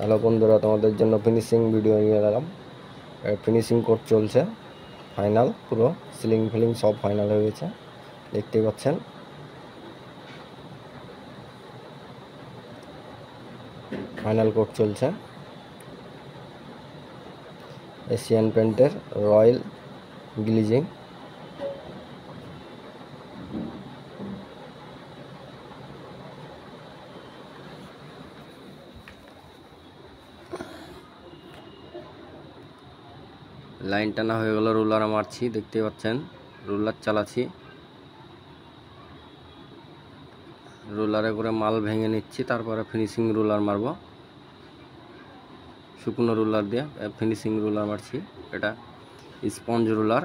Hello बंधुरा तुम्हारे जो फिनिशिंग भिडियो नहीं लगल फिनिशिंग कोर्स चलते फाइनल पुरो सिलिंग फिलिंग सब फाइनल हो गए देखते पाच्छेन फाइनल कोर्स चलते Asian painter royal glazing line टाना हो गल रोलार मार्ची देखते रोलार चालाची रोलारे करे माल भेंगे निच्छी तारपरे फिनिशिंग रोलार मारब शुकनो रोलार दिए फिनिशिंग रोलार मारछी एटा स्पंज रोलार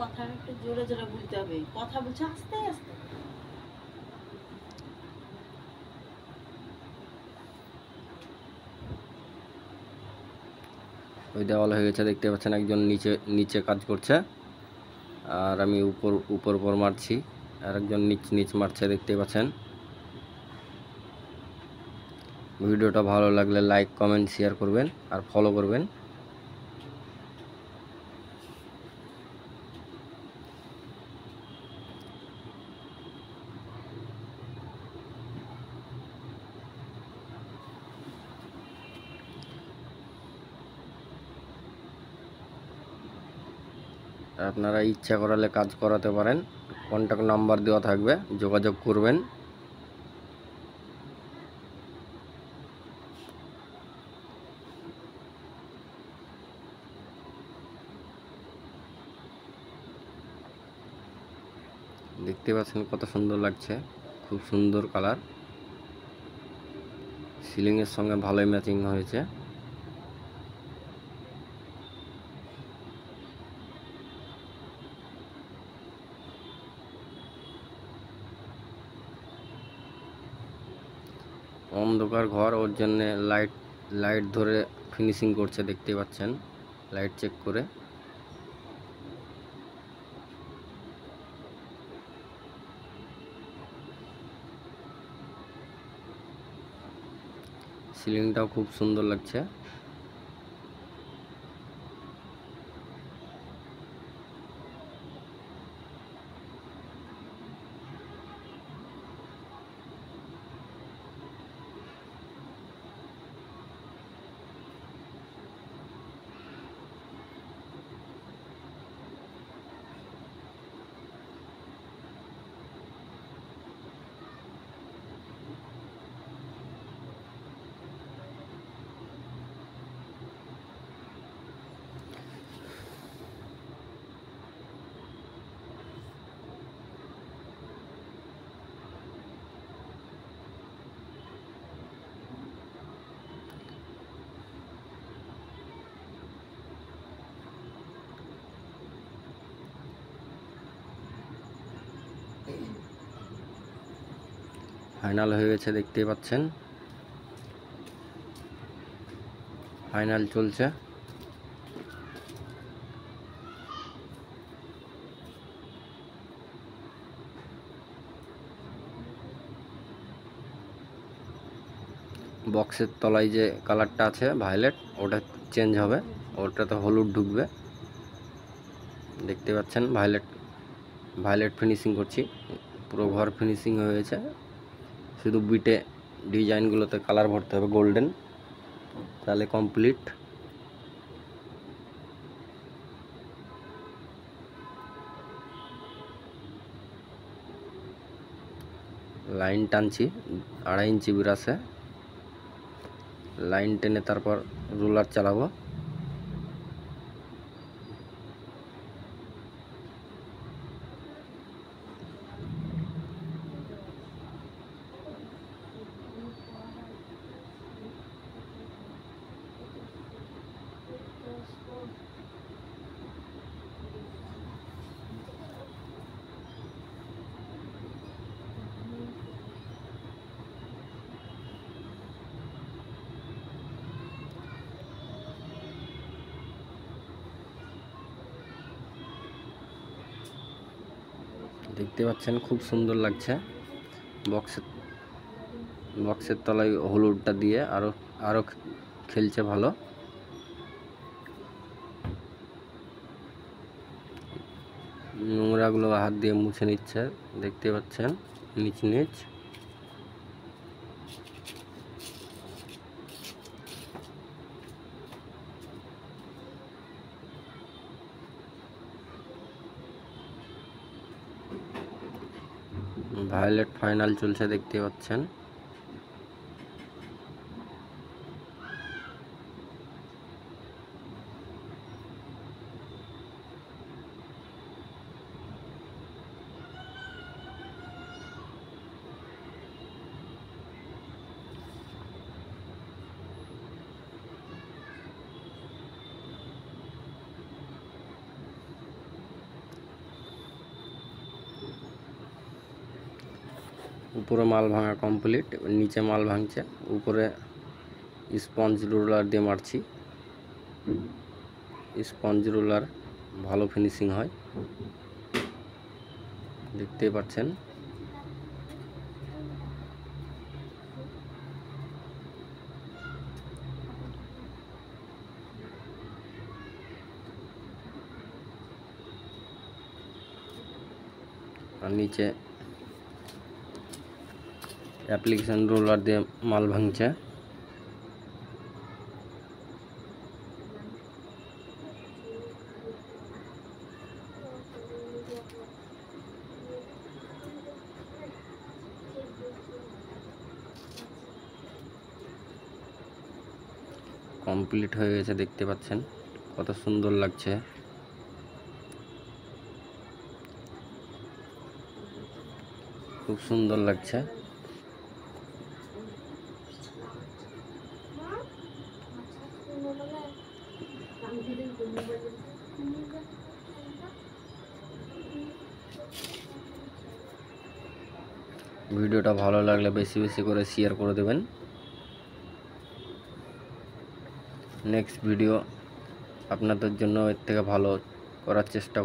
कथा एक जोरे जोरे बोलते হবে কথা বলছ আস্তে আস্তে ওই দেওয়াল হয়ে গেছে দেখতে পাচ্ছেন একজন নিচে নিচে কাজ করছে আর আমি উপর উপর উপর মারছি আর একজন নিচ নিচ মারছে দেখতে পাচ্ছেন ভিডিওটা ভালো লাগলে লাইক কমেন্ট শেয়ার করবেন আর ফলো করবেন আপনারা ইচ্ছা করলে কাজ করাতে পারেন কন্টাক্ট নাম্বার দেওয়া থাকবে যোগাযোগ করবেন দেখতে পাচ্ছেন কত সুন্দর লাগছে খুব সুন্দর কালার সিলিং এর সঙ্গে ভালোই ম্যাচিং হয়েছে अंधकार घर और जन्ने लाइट लाइट धरे फिनिशिंग करते देखते पाच्छेन लाइट चेक करे सीलिंगटाओ खूब सुंदर लागछे फाइनल हो गए देखते पाच्छेन फाइनल चलते बक्सर तलाय जे कलरटा आछे वायलेट ओटा चेंज होबे ओटाते हलुद ढुकबे देखते पाच्छेन वायलेट वायलेट फिनिशिंग करछि पुरो घर फिनिशिंग हो गए शुद्ध बीटे डिजाइनगुलो कलर भरते हैं गोल्डन ताले कम्प्लीट लाइन टानछि आढ़ाई इंची बिरासे लाइन टेने तारपर रोलार चालाबो देखते पाच्छेन खूब सुंदर लागছে বক্সের বক্সের তলায় হলুদটা দিয়ে আরো আরো খেলছে ভালো। নোংরাগুলো হাত দিয়ে মুছে নিচ্ছে দেখতে পাচ্ছেন নিচ নিচ। ভায়োলেট ফাইনাল চলছে দেখতে পাচ্ছেন। ऊपर माल भांगा कमप्लीट, नीचे माल भांगचे ऊपर स्पंज रोलार दिए मारछी, स्पंज रोलार भालो फिनिशिंग है देखते पाच्छेन। और नीचे एप्लीकेशन रोलर दिए माल भांगचे। कमप्लीट हो गए देखते पाच्छेन कत सुंदर लागছে। खूब सुंदर लागছে। ভিডিওটা ভালো লাগলে বেশি বেশি করে শেয়ার করে দেবেন। নেক্সট ভিডিও আপনাদের জন্য এর থেকে ভালো করার চেষ্টা